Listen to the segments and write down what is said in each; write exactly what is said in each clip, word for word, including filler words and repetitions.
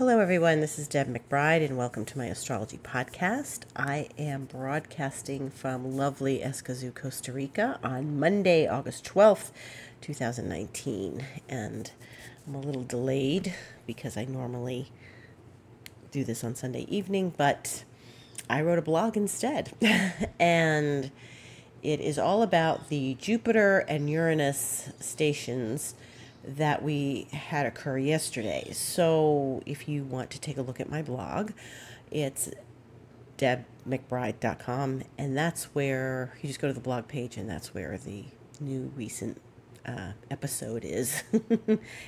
Hello everyone, this is Deb McBride and welcome to my astrology podcast. I am broadcasting from lovely Escazú, Costa Rica on Monday, August twelfth, two thousand nineteen. And I'm a little delayed because I normally do this on Sunday evening, but I wrote a blog instead. And it is all about the Jupiter and Uranus stations that we had occur yesterday. So if you want to take a look at my blog, it's deb m c bride dot com, and that's where you just go to the blog page, and that's where the new recent uh, episode is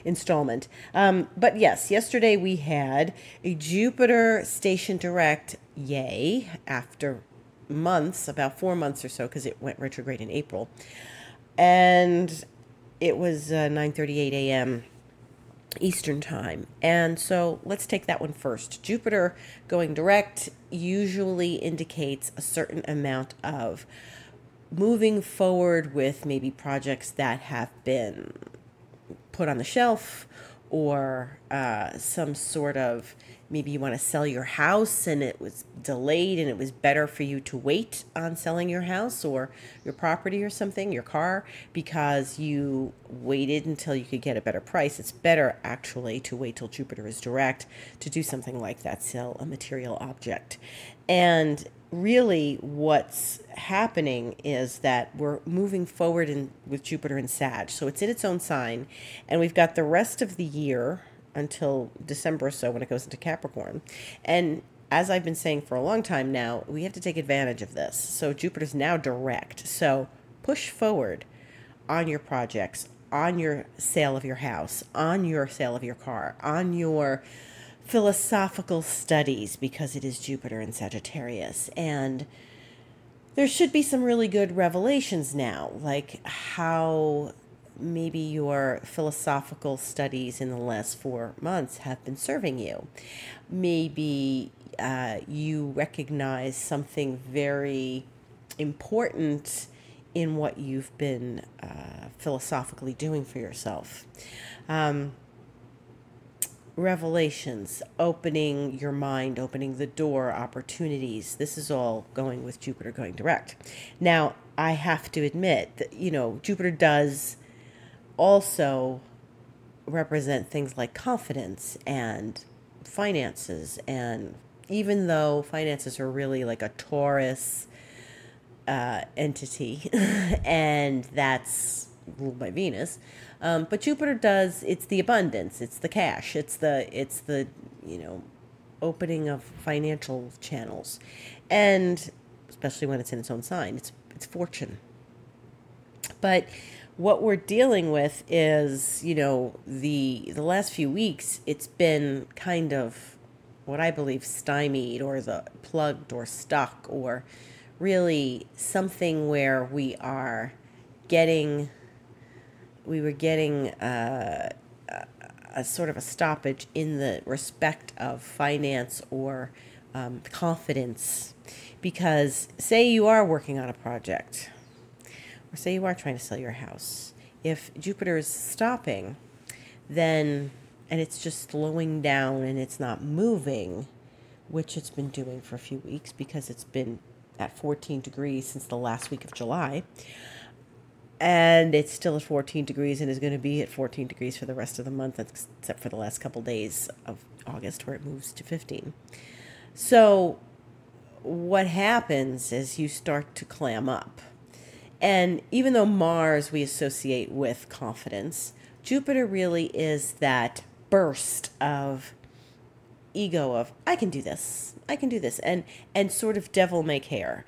installment. Um, but yes, yesterday we had a Jupiter station direct, yay, after months, about four months or so, because it went retrograde in April. And it was uh, nine thirty-eight a m Eastern time. And so let's take that one first. Jupiter going direct usually indicates a certain amount of moving forward with maybe projects that have been put on the shelf, or uh, some sort of, maybe you want to sell your house and it was delayed and it was better for you to wait on selling your house or your property or something, your car, because you waited until you could get a better price. It's better actually to wait till Jupiter is direct to do something like that, sell a material object. And really what's happening is that we're moving forward in, with Jupiter and Sag. So it's in its own sign, and we've got the rest of the year until December or so when it goes into Capricorn. And as I've been saying for a long time now, we have to take advantage of this. So Jupiter's now direct. So push forward on your projects, on your sale of your house, on your sale of your car, on your philosophical studies, because it is Jupiter in Sagittarius. And there should be some really good revelations now, like how maybe your philosophical studies in the last four months have been serving you. Maybe uh, you recognize something very important in what you've been uh, philosophically doing for yourself. Um, Revelations, opening your mind, opening the door, opportunities. This is all going with Jupiter going direct. Now, I have to admit that, you know, Jupiter does also represent things like confidence and finances. And even though finances are really like a Taurus uh, entity, and that's ruled by Venus, um, but Jupiter does, it's the abundance, it's the cash, it's the, it's the, you know, opening of financial channels. And especially when it's in its own sign, it's, it's fortune. But what we're dealing with is, you know, the, the last few weeks, it's been kind of what I believe stymied, or the plugged or stuck, or really something where we are getting, we were getting uh, a, a sort of a stoppage in the respect of finance or um, confidence. Because say you are working on a project, or say you are trying to sell your house, if Jupiter is stopping, then, and it's just slowing down and it's not moving, which it's been doing for a few weeks because it's been at fourteen degrees since the last week of July. And it's still at fourteen degrees and is going to be at fourteen degrees for the rest of the month, except for the last couple days of August where it moves to fifteen. So what happens is you start to clam up. And even though Mars we associate with confidence, Jupiter really is that burst of ego of, I can do this, I can do this, and, and sort of devil may care.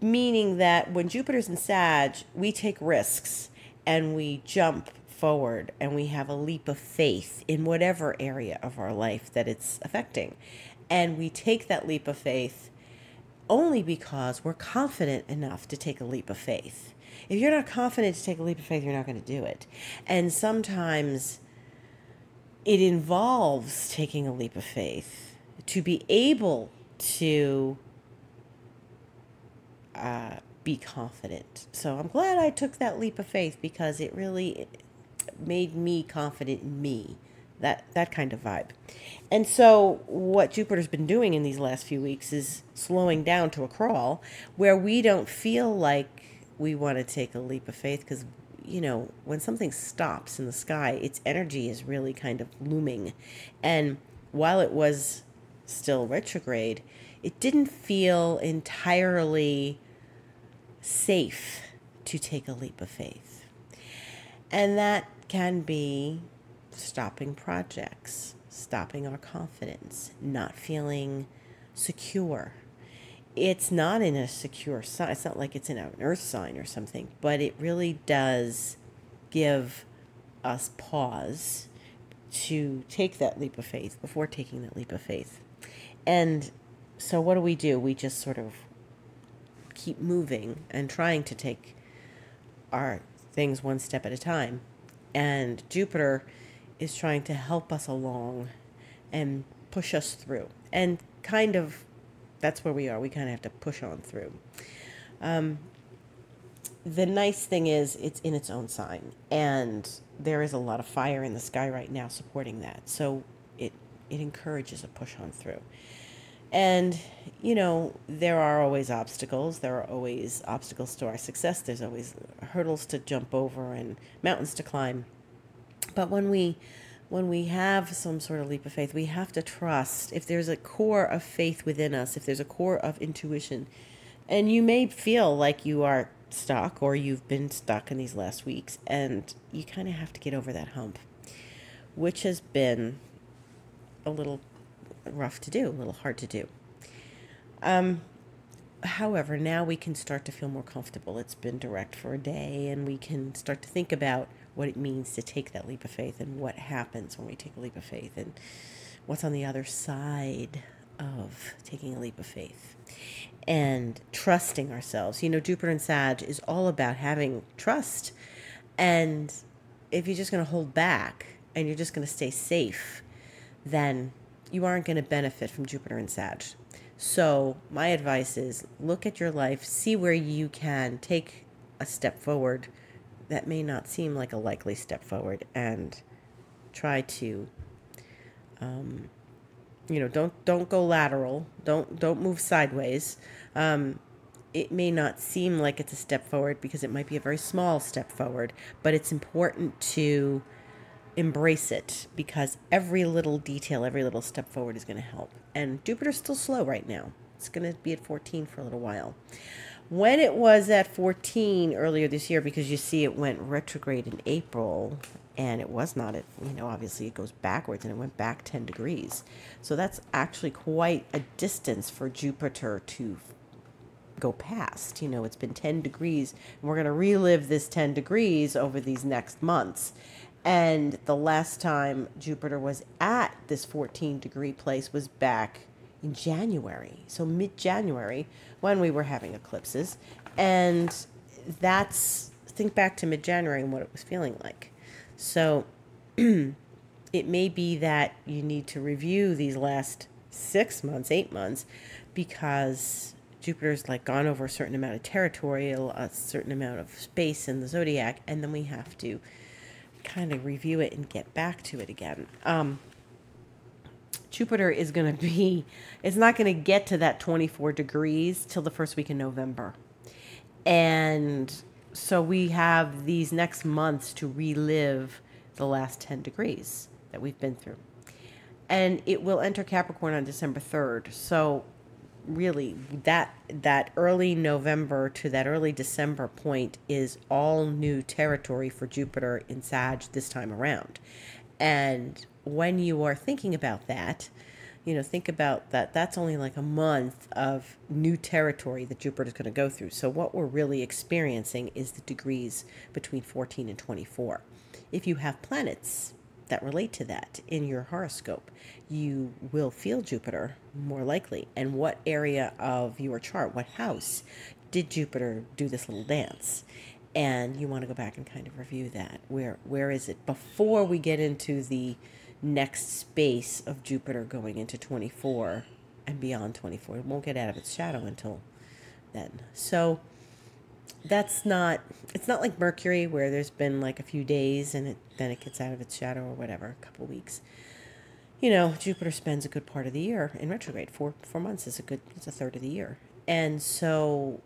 Meaning that when Jupiter's in Sag, we take risks and we jump forward and we have a leap of faith in whatever area of our life that it's affecting. And we take that leap of faith only because we're confident enough to take a leap of faith. If you're not confident to take a leap of faith, you're not going to do it. And sometimes it involves taking a leap of faith to be able to Uh, be confident. So I'm glad I took that leap of faith, because it really made me confident in me that that kind of vibe. And so what Jupiter's been doing in these last few weeks is slowing down to a crawl where we don't feel like we want to take a leap of faith, because, you know, when something stops in the sky, its energy is really kind of looming. And while it was still retrograde, it didn't feel entirely safe to take a leap of faith. And that can be stopping projects, stopping our confidence, not feeling secure. It's not in a secure sign. It's not like it's in an earth sign or something, but it really does give us pause to take that leap of faith before taking that leap of faith. And so what do we do? We just sort of keep moving and trying to take our things one step at a time. And Jupiter is trying to help us along and push us through. And kind of that's where we are. We kind of have to push on through. Um, the nice thing is it's in its own sign, and there is a lot of fire in the sky right now supporting that. So it, it encourages a push on through. And, you know, there are always obstacles. There are always obstacles to our success. There's always hurdles to jump over and mountains to climb. But when we When we have some sort of leap of faith, we have to trust. If there's a core of faith within us, if there's a core of intuition, and you may feel like you are stuck or you've been stuck in these last weeks, and you kind of have to get over that hump, which has been a little rough to do, a little hard to do. Um, however, now we can start to feel more comfortable. It's been direct for a day, and we can start to think about what it means to take that leap of faith and what happens when we take a leap of faith and what's on the other side of taking a leap of faith and trusting ourselves. You know, Jupiter and Sag is all about having trust. And if you're just going to hold back and you're just going to stay safe, then you aren't going to benefit from Jupiter and Sag. So my advice is look at your life, see where you can take a step forward that may not seem like a likely step forward, and try to, um, you know, don't, don't go lateral. Don't, don't move sideways. Um, it may not seem like it's a step forward because it might be a very small step forward, but it's important to embrace it, because every little detail, every little step forward is going to help. And Jupiter's still slow right now. It's going to be at fourteen for a little while. When it was at fourteen earlier this year, because you see it went retrograde in April, and it was not at, you know, obviously it goes backwards, and it went back ten degrees. So that's actually quite a distance for Jupiter to go past. You know, it's been ten degrees, and we're going to relive this ten degrees over these next months. And the last time Jupiter was at this fourteen degree place was back in January, so mid-January, when we were having eclipses. And that's, think back to mid-January and what it was feeling like. So it may be that you need to review these last six months, eight months, because Jupiter's like gone over a certain amount of territory, a certain amount of space in the zodiac, and then we have to kind of review it and get back to it again. Um, Jupiter is going to be, it's not going to get to that twenty-four degrees till the first week in November. And so we have these next months to relive the last ten degrees that we've been through. And it will enter Capricorn on December third. So really that, that early November to that early December point is all new territory for Jupiter in Sag this time around. And when you are thinking about that, you know, think about that. That's only like a month of new territory that Jupiter is going to go through. So what we're really experiencing is the degrees between fourteen and twenty-four. If you have planets that relate to that in your horoscope, you will feel Jupiter more likely. And what area of your chart, what house, did Jupiter do this little dance? And you want to go back and kind of review that. Where, where is it before we get into the next space of Jupiter going into twenty-four and beyond twenty-four. It won't get out of its shadow until then. So that's not, it's not like Mercury where there's been like a few days and it, then it gets out of its shadow or whatever, a couple weeks. You know, Jupiter spends a good part of the year in retrograde. Four, four months is a good, it's a third of the year. And so,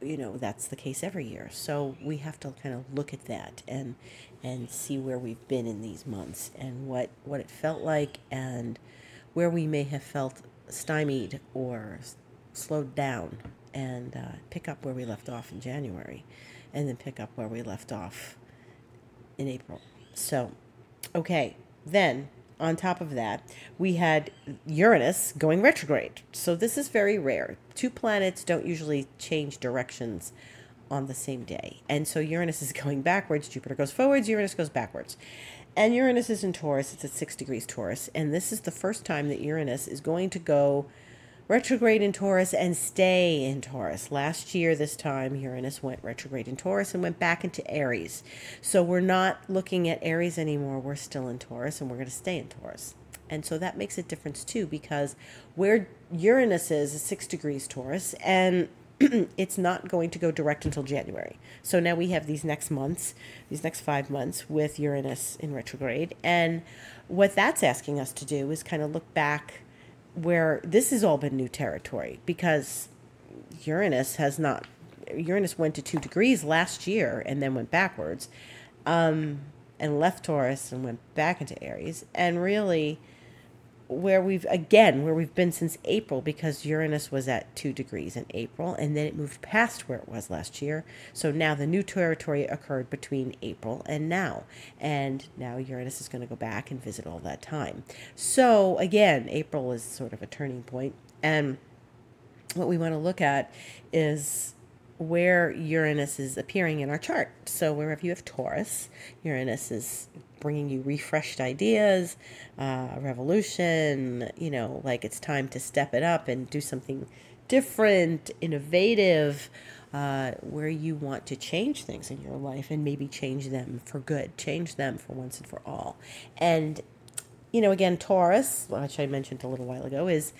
you know, that's the case every year. So we have to kind of look at that and and see where we've been in these months and what, what it felt like and where we may have felt stymied or slowed down, and uh, pick up where we left off in January and then pick up where we left off in April. So, okay, then on top of that, we had Uranus going retrograde. So this is very rare. Two planets don't usually change directions on the same day. And so Uranus is going backwards. Jupiter goes forwards. Uranus goes backwards. And Uranus is in Taurus. It's at six degrees Taurus. And this is the first time that Uranus is going to go retrograde in Taurus and stay in Taurus. Last year, this time, Uranus went retrograde in Taurus and went back into Aries. So we're not looking at Aries anymore. We're still in Taurus, and we're going to stay in Taurus. And so that makes a difference, too, because where Uranus is, is six degrees Taurus, and it's not going to go direct until January. So now we have these next months, these next five months with Uranus in retrograde. And what that's asking us to do is kind of look back where this has all been new territory, because Uranus has not, Uranus went to two degrees last year and then went backwards, um, and left Taurus and went back into Aries. And really where we've, again, where we've been since April, because Uranus was at two degrees in April, and then it moved past where it was last year. So now the new territory occurred between April and now, and now Uranus is going to go back and visit all that time. So again, April is sort of a turning point, and what we want to look at is where Uranus is appearing in our chart. So wherever you have Taurus, Uranus is bringing you refreshed ideas, uh, revolution, you know, like it's time to step it up and do something different, innovative, uh, where you want to change things in your life and maybe change them for good, change them for once and for all. And, you know, again, Taurus, which I mentioned a little while ago, is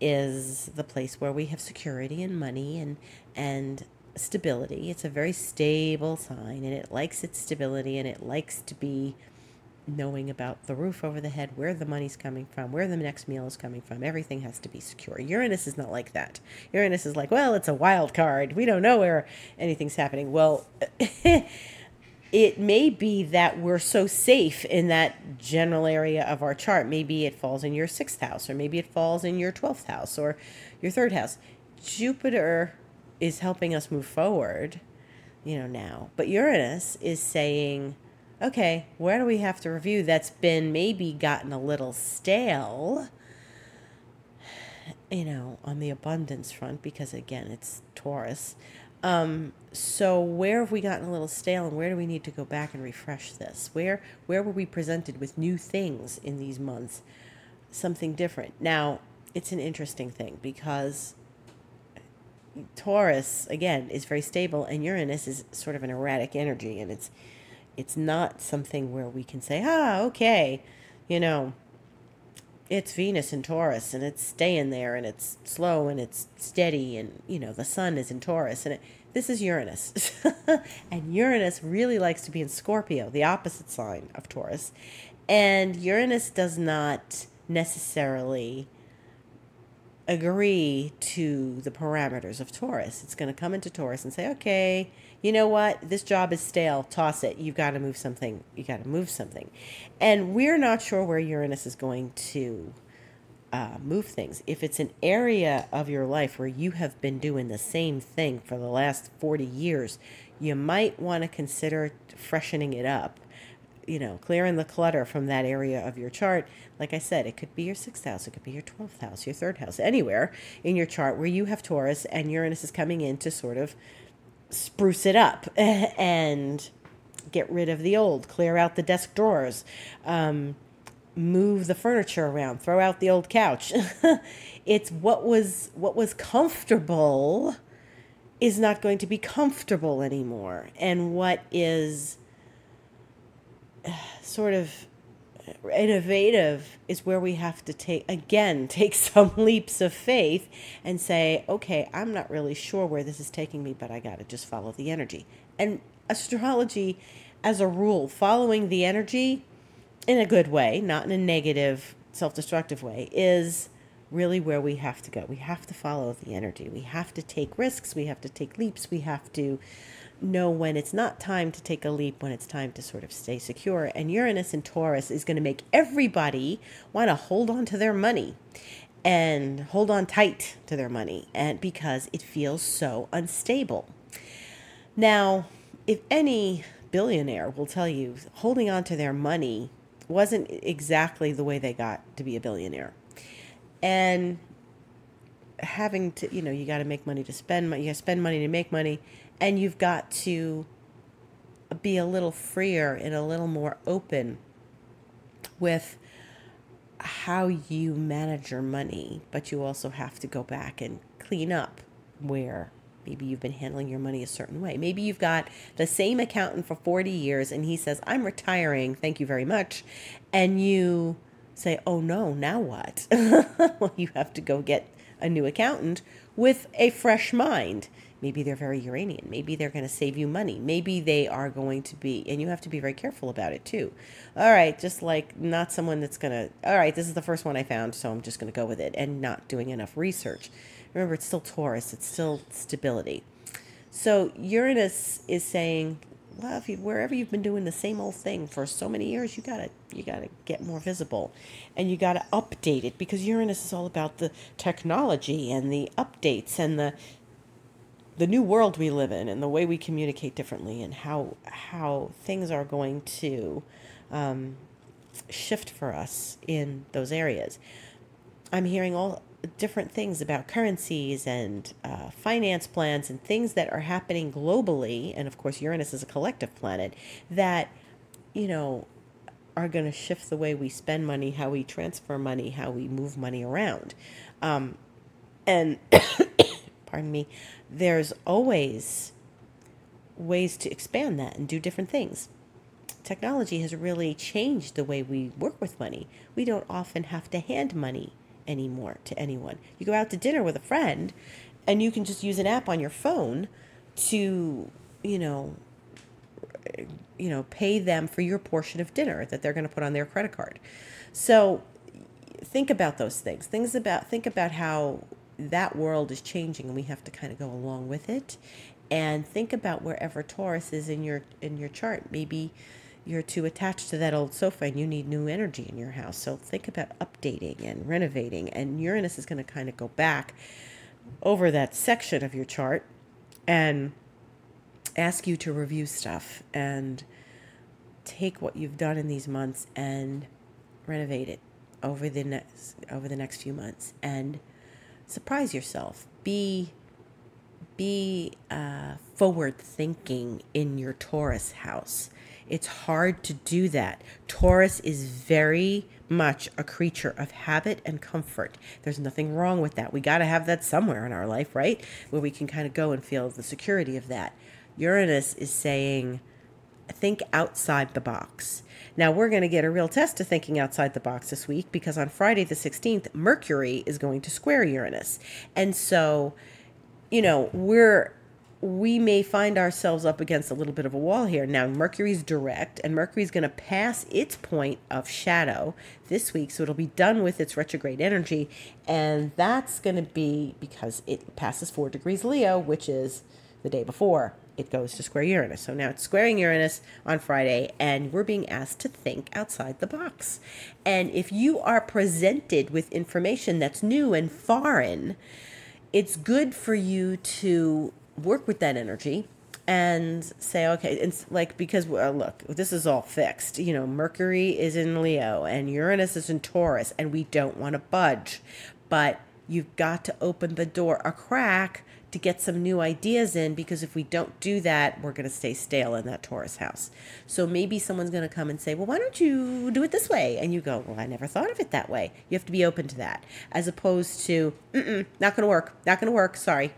is the place where we have security and money and and stability. It's a very stable sign, and it likes its stability, and it likes to be knowing about the roof over the head, where the money's coming from, where the next meal is coming from. Everything has to be secure. Uranus is not like that. Uranus is like, well, it's a wild card. We don't know where anything's happening. Well, it may be that we're so safe in that general area of our chart. Maybe it falls in your sixth house, or maybe it falls in your twelfth house or your third house. Jupiter is helping us move forward, you know, now. But Uranus is saying, okay, where do we have to review that's been maybe gotten a little stale, you know, on the abundance front, because again, it's Taurus. Um, so where have we gotten a little stale, and where do we need to go back and refresh this? Where, where were we presented with new things in these months, something different? Now, it's an interesting thing, because Taurus, again, is very stable, and Uranus is sort of an erratic energy, and it's it's not something where we can say, ah, okay, you know, it's Venus in Taurus, and it's staying there, and it's slow, and it's steady, and, you know, the sun is in Taurus, and it, this is Uranus. And Uranus really likes to be in Scorpio, the opposite sign of Taurus, and Uranus does not necessarily agree to the parameters of Taurus. It's going to come into Taurus and say, okay, you know what? This job is stale. Toss it. You've got to move something. You got to move something. And we're not sure where Uranus is going to uh, move things. If it's an area of your life where you have been doing the same thing for the last forty years, you might want to consider freshening it up. You know, clearing the clutter from that area of your chart. Like I said, it could be your sixth house, it could be your twelfth house, your third house, anywhere in your chart where you have Taurus and Uranus is coming in to sort of spruce it up and get rid of the old, clear out the desk drawers, um, move the furniture around, throw out the old couch. It's what was what was comfortable is not going to be comfortable anymore, and what is sort of innovative is where we have to take, again, take some leaps of faith and say, okay, I'm not really sure where this is taking me, but I got to just follow the energy. And astrology, as a rule, following the energy in a good way, not in a negative, self-destructive way, is really where we have to go. We have to follow the energy. We have to take risks. We have to take leaps. We have to know when it's not time to take a leap, when it's time to sort of stay secure. And Uranus in Taurus is going to make everybody want to hold on to their money and hold on tight to their money, and because it feels so unstable. Now, if any billionaire will tell you holding on to their money wasn't exactly the way they got to be a billionaire. And having to, you know, you got to make money to spend money, you got to spend money to make money, and you've got to be a little freer and a little more open with how you manage your money, but you also have to go back and clean up where maybe you've been handling your money a certain way. Maybe you've got the same accountant for forty years and he says, I'm retiring, thank you very much. And you say, oh no, now what? Well, you have to go get a new accountant with a fresh mind. Maybe they're very Uranian. Maybe they're going to save you money. Maybe they are going to be, and you have to be very careful about it too. All right, just like not someone that's going to, all right, this is the first one I found, so I'm just going to go with it, and not doing enough research. Remember, it's still Taurus. It's still stability. So Uranus is saying, well, if you, wherever you've been doing the same old thing for so many years, you gotta you gotta get more visible, and you gotta update it, because Uranus is all about the technology and the updates and the the new world we live in, and the way we communicate differently, and how how things are going to um, shift for us in those areas. I'm hearing all different things about currencies and uh, finance plans and things that are happening globally, and of course Uranus is a collective planet, that, you know, are going to shift the way we spend money, how we transfer money, how we move money around. Um, and, pardon me, there's always ways to expand that and do different things. Technology has really changed the way we work with money. We don't often have to hand money anymore to anyone. You go out to dinner with a friend and you can just use an app on your phone to, you know, you know, pay them for your portion of dinner that they're going to put on their credit card. So think about those things. Things about, think about how that world is changing, and we have to kind of go along with it. And think about wherever Taurus is in your, in your chart. Maybe you're too attached to that old sofa and you need new energy in your house. So think about updating and renovating. And Uranus is going to kind of go back over that section of your chart and ask you to review stuff and take what you've done in these months and renovate it over the next, over the next few months, and surprise yourself. Be Be uh, forward thinking in your Taurus house. It's hard to do that. Taurus is very much a creature of habit and comfort. There's nothing wrong with that. We got to have that somewhere in our life, right? Where we can kind of go and feel the security of that. Uranus is saying, think outside the box. Now, we're going to get a real test to thinking outside the box this week, because on Friday the sixteenth, Mercury is going to square Uranus. And so, you know, we're, we may find ourselves up against a little bit of a wall here. Now, Mercury's direct, and Mercury's going to pass its point of shadow this week, so it'll be done with its retrograde energy, and that's going to be because it passes four degrees Leo, which is the day before it goes to square Uranus. So now it's squaring Uranus on Friday, and we're being asked to think outside the box. And if you are presented with information that's new and foreign, it's good for you to work with that energy and say, okay, it's like, because, well, look, this is all fixed. You know, Mercury is in Leo and Uranus is in Taurus, and we don't want to budge. But you've got to open the door a crack to get some new ideas in, because if we don't do that, we're going to stay stale in that Taurus house. So maybe someone's going to come and say, well, why don't you do it this way? And you go, well, I never thought of it that way. You have to be open to that, as opposed to, mm-mm, not going to work, not going to work, sorry.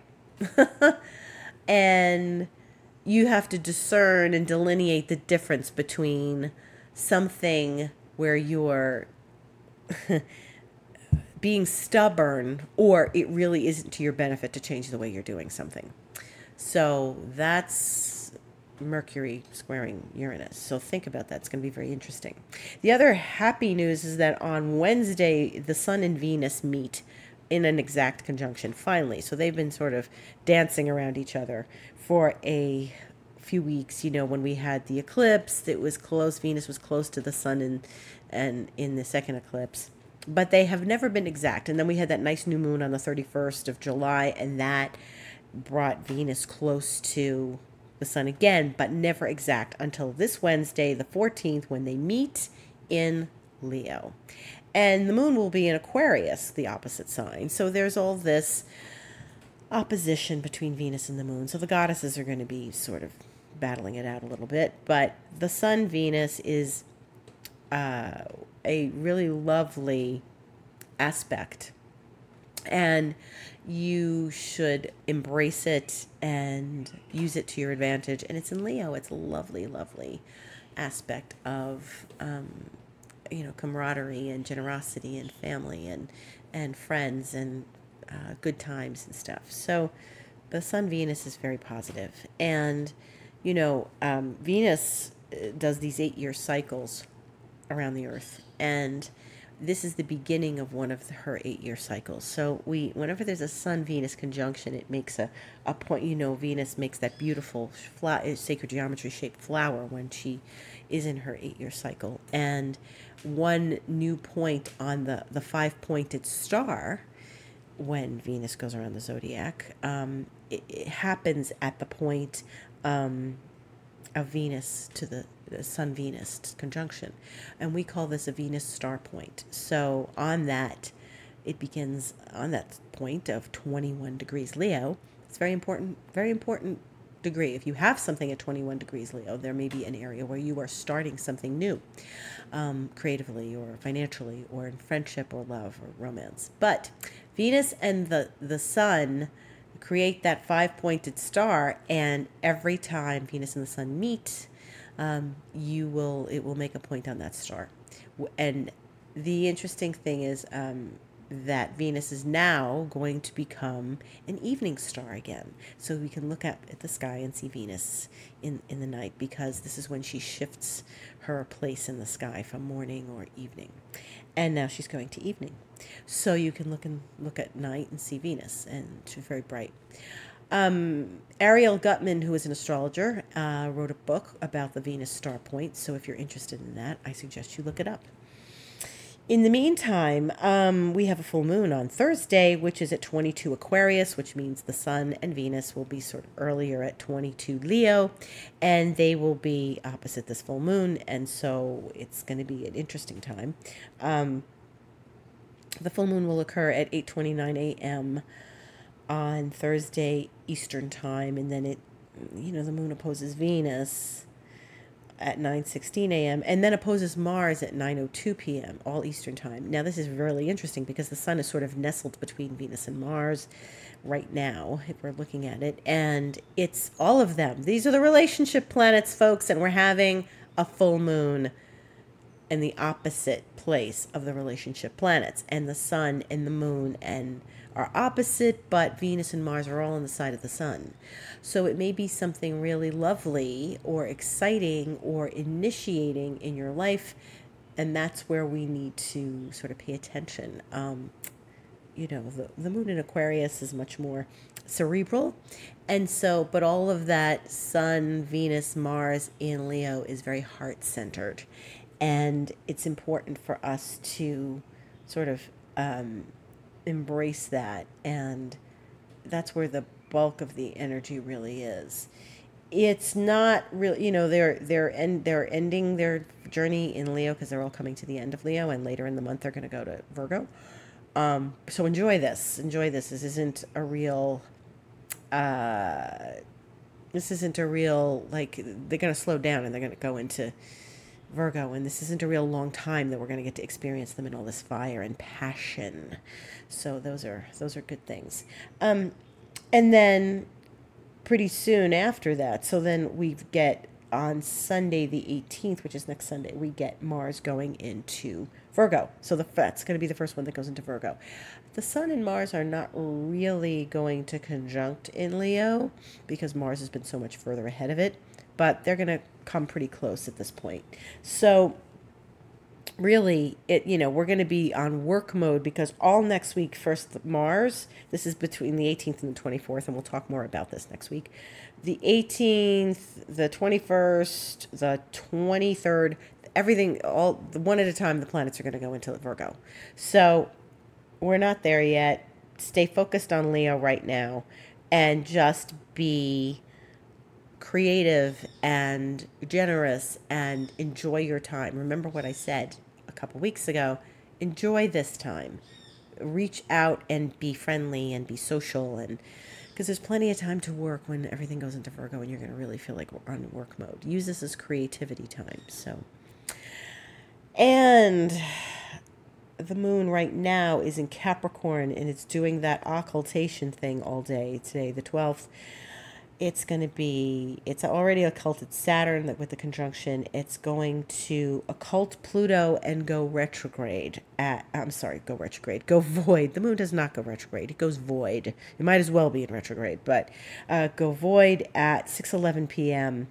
And you have to discern and delineate the difference between something where you're being stubborn or it really isn't to your benefit to change the way you're doing something. So that's Mercury squaring Uranus. So think about that. It's going to be very interesting. The other happy news is that on Wednesday, the Sun and Venus meet in an exact conjunction finally. So they've been sort of dancing around each other for a few weeks. You know, when we had the eclipse, it was close. Venus was close to the Sun and and in the second eclipse, but they have never been exact. And then we had that nice new moon on the thirty-first of July, and that brought Venus close to the Sun again, but never exact until this Wednesday, the fourteenth, when they meet in Leo. And the moon will be in Aquarius, the opposite sign. So there's all this opposition between Venus and the moon. So the goddesses are going to be sort of battling it out a little bit. But the Sun Venus is uh, a really lovely aspect, and you should embrace it and use it to your advantage. And it's in Leo. It's a lovely, lovely aspect of, um, you know, camaraderie and generosity and family and, and friends and uh, good times and stuff. So the Sun Venus is very positive. And, you know, um, Venus does these eight-year cycles around the Earth, and this is the beginning of one of the, her eight-year cycles. So we, whenever there's a Sun-Venus conjunction, it makes a, a point. You know, Venus makes that beautiful flower, sacred geometry-shaped flower when she is in her eight-year cycle. And one new point on the, the five-pointed star, when Venus goes around the zodiac, um, it, it happens at the point um, of Venus to the Sun-Venus conjunction, and we call this a Venus star point. So on that, it begins on that point of twenty-one degrees Leo. It's very important, very important degree. If you have something at twenty-one degrees Leo, there may be an area where you are starting something new, um, creatively or financially or in friendship or love or romance. But Venus and the, the Sun create that five-pointed star, and every time Venus and the Sun meet, Um, you will, it will make a point on that star. And the interesting thing is um, that Venus is now going to become an evening star again. So we can look up at the sky and see Venus in, in the night, because this is when she shifts her place in the sky from morning or evening. And now she's going to evening. So you can look and look at night and see Venus, and she's very bright. Um, Ariel Gutman, who is an astrologer, uh, wrote a book about the Venus star point. So if you're interested in that, I suggest you look it up. In the meantime, um, we have a full moon on Thursday, which is at twenty-two Aquarius, which means the Sun and Venus will be sort of earlier at twenty-two Leo, and they will be opposite this full moon. And so it's going to be an interesting time. Um, the full moon will occur at eight twenty-nine a m on Thursday Eastern time, and then it, you know, the moon opposes Venus at nine sixteen a m and then opposes Mars at nine oh two p m all Eastern time. Now this is really interesting because the Sun is sort of nestled between Venus and Mars right now, if we're looking at it, and it's all of them. These are the relationship planets, folks, and we're having a full moon in the opposite place of the relationship planets, and the Sun and the moon and are opposite, but Venus and Mars are all on the side of the Sun. So it may be something really lovely or exciting or initiating in your life, and that's where we need to sort of pay attention. Um, you know, the, the moon in Aquarius is much more cerebral, and so, but all of that Sun, Venus, Mars in Leo is very heart-centered, and it's important for us to sort of um, embrace that, and that's where the bulk of the energy really is. It's not really, you know, they're they're and they're ending their journey in Leo because they're all coming to the end of Leo, and later in the month they're going to go to Virgo. Um, so enjoy this. Enjoy this. This isn't a real. Uh, this isn't a real, like, they're going to slow down and they're going to go into Virgo, and this isn't a real long time that we're going to get to experience them in all this fire and passion. So those are those are good things. Um, and then pretty soon after that, so then we get on Sunday the eighteenth, which is next Sunday, we get Mars going into Virgo. So the, that's going to be the first one that goes into Virgo. The Sun and Mars are not really going to conjunct in Leo because Mars has been so much further ahead of it, but they're going to come pretty close at this point. So really, it you know, we're going to be on work mode because all next week, first Mars, this is between the eighteenth and the twenty-fourth, and we'll talk more about this next week. The eighteenth, the twenty-first, the twenty-third, everything, all one at a time, the planets are going to go into Virgo. So we're not there yet. Stay focused on Leo right now and just be creative and generous and enjoy your time. Remember what I said a couple weeks ago. Enjoy this time. Reach out and be friendly and be social, and because there's plenty of time to work when everything goes into Virgo and you're going to really feel like we're on work mode. Use this as creativity time. So, and the moon right now is in Capricorn, and it's doing that occultation thing all day today, the twelfth. It's going to be, it's already occulted Saturn with the conjunction. It's going to occult Pluto and go retrograde at, I'm sorry, go retrograde, go void. The moon does not go retrograde. It goes void. It might as well be in retrograde, but uh, go void at six eleven p m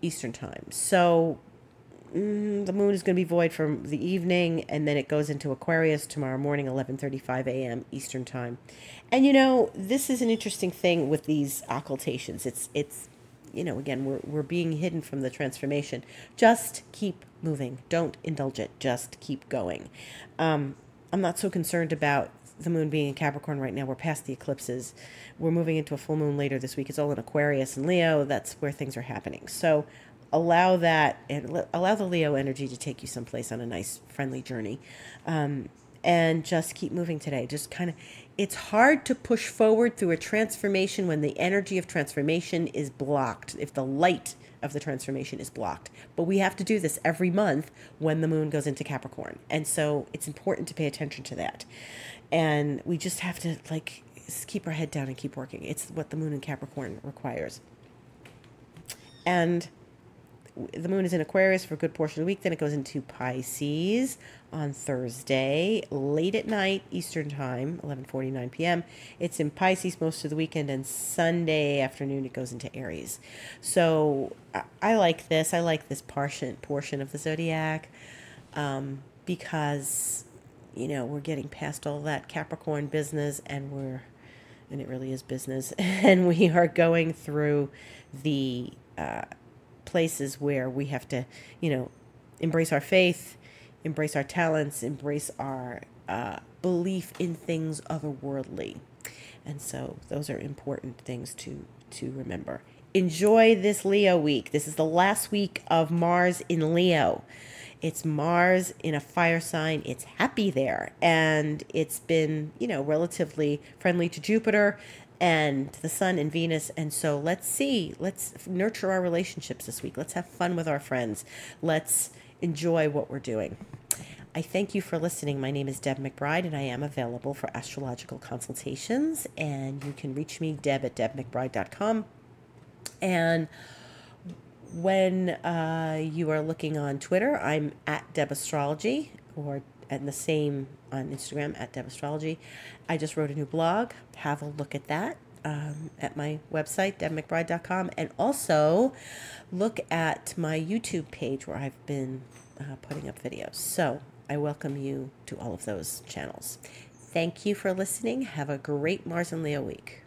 Eastern time. So mm, the moon is going to be void from the evening, and then it goes into Aquarius tomorrow morning, eleven thirty-five a m Eastern time. And, you know, this is an interesting thing with these occultations. It's, it's you know, again, we're, we're being hidden from the transformation. Just keep moving. Don't indulge it. Just keep going. Um, I'm not so concerned about the moon being in Capricorn right now. We're past the eclipses. We're moving into a full moon later this week. It's all in Aquarius and Leo. That's where things are happening. So allow that, and allow the Leo energy to take you someplace on a nice, friendly journey. Um, and just keep moving today. Just kind of, it's hard to push forward through a transformation when the energy of transformation is blocked, if the light of the transformation is blocked. But we have to do this every month when the moon goes into Capricorn. And so it's important to pay attention to that. And we just have to, like, keep our head down and keep working. It's what the moon in Capricorn requires. And the moon is in Aquarius for a good portion of the week. Then it goes into Pisces on Thursday, late at night, Eastern time, eleven forty-nine p m It's in Pisces most of the weekend, and Sunday afternoon it goes into Aries. So I, I like this. I like this portion, portion of the zodiac um, because, you know, we're getting past all that Capricorn business, and we're, and it really is business, and we are going through the uh, places where we have to, you know, embrace our faith, embrace our talents, embrace our uh, belief in things otherworldly. And so those are important things to, to remember. Enjoy this Leo week. This is the last week of Mars in Leo. It's Mars in a fire sign. It's happy there. And it's been, you know, relatively friendly to Jupiter and the Sun and Venus. And so let's see, let's nurture our relationships this week. Let's have fun with our friends. Let's enjoy what we're doing. I thank you for listening. My name is Deb McBride, and I am available for astrological consultations. And you can reach me, Deb at deb m c bride dot com. And when uh, you are looking on Twitter, I'm at Deb Astrology, or and the same on Instagram at Deb Astrology. I just wrote a new blog. Have a look at that um, at my website, deb m c bride dot com. And also look at my YouTube page where I've been uh, putting up videos. So I welcome you to all of those channels. Thank you for listening. Have a great Mars and Leo week.